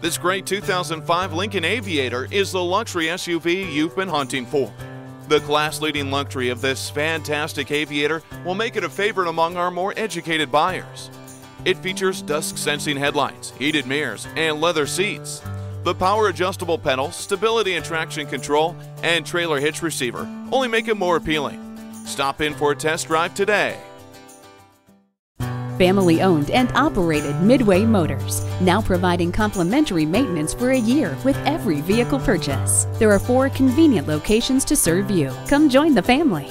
This great 2005 Lincoln Aviator is the luxury SUV you've been hunting for. The class-leading luxury of this fantastic Aviator will make it a favorite among our more educated buyers. It features dusk-sensing headlights, heated mirrors, and leather seats. The power-adjustable pedals, stability and traction control, and trailer hitch receiver only make it more appealing. Stop in for a test drive today. Family-owned and operated Midway Motors, now providing complimentary maintenance for a year with every vehicle purchase. There are 4 convenient locations to serve you. Come join the family.